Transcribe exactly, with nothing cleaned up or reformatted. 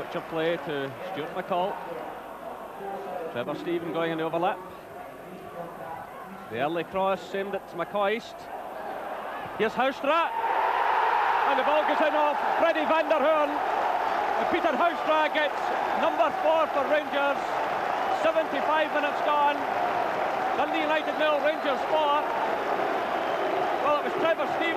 Switch of play to Stuart McCall. Trevor Steven going in the overlap. The early cross aimed at McCoist. Here's Huistra. And the ball goes in off Freddie van der Hoorn. And Peter Huistra gets number four for Rangers. seventy-five minutes gone. Dundee United nil, Rangers four. Well, it was Trevor Steven.